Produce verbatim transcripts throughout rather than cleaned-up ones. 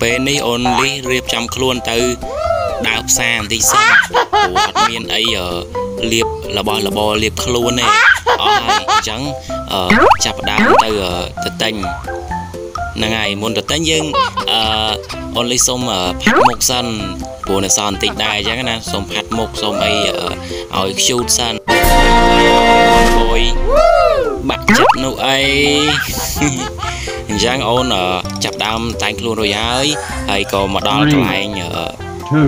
Bên này ôn lý riêng chăm khuôn từ đào xa thì xa của miền ấy ở liệp là bò là bò liệp khuôn này ở hai trắng ở chạp đá từ ở thật tình là ngày muốn thật tình nhưng ôn lý xong ở phát mục sân của nó sòn tịnh đài chắc là xong phát mục xong ấy ở chút sân ôi bắt chất nụ ấy giang ôn ở chạp đám tánh luôn rồi ấy hay còn mà đó cho anh ở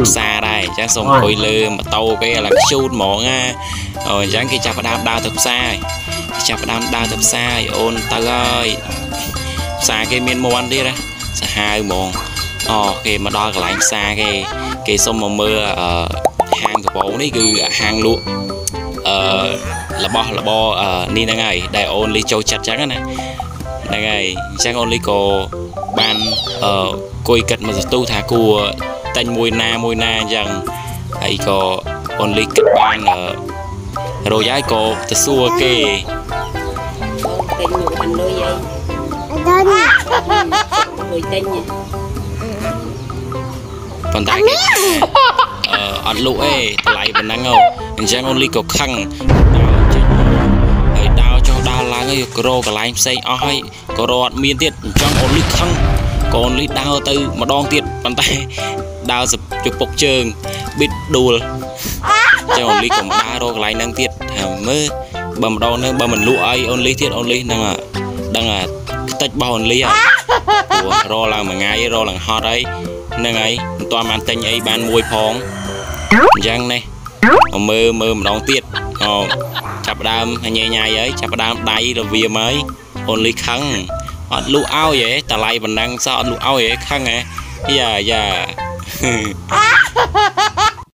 xa đây chắc xong hồi lư mà tàu cái là chút mỏ nha rồi dáng cái chạp đám đau thật sai chạp đám đau thật sai ôn ta ơi xa cái miền mô ăn đi ra xa hai mòn ờ khi mà đo lại xa cái cái xong mà mưa ở hàng cái bóng đấy cứ hàng luôn ờ là bo là bo ờ ni đang ngày đại ôn ly châu chặt chắn này đang ngày sang ôn ly cô ban ờ coi cật mà tu thả cua tanh mùi na mùi na rằng ấy có ôn ly cật ban ở rồi giái cô từ xưa kì còn tại ăn lũ ấy lại vẫn đang ngầu rằng ôn ly có khăng đào cho đào lá người coro cả lái xe oi coro miên tiệt trong ôn ly khăng còn ly đào từ mà đong tiệt bàn tay đào sập chụp bọc trường bịt đùa cho ôn ly còn đào rồi lái năng tiệt mới bầm đo nữa bầm mình lũ ấy ôn ly tiệt ôn ly đang à đang à tách bao ôn ly à rồi là mà ngay rồi là hot đấy nên ấy toàn bàn tay ấy bàn môi phong rằng này mơ mơ mà đón tiệt chạp đam nhẹ nhàng ấy chạp đam đầy là vì mới ôn lý khăn ọt lũ ao vậy ta lại mình đang sao ọt lũ ao vậy khăn này dạ dạ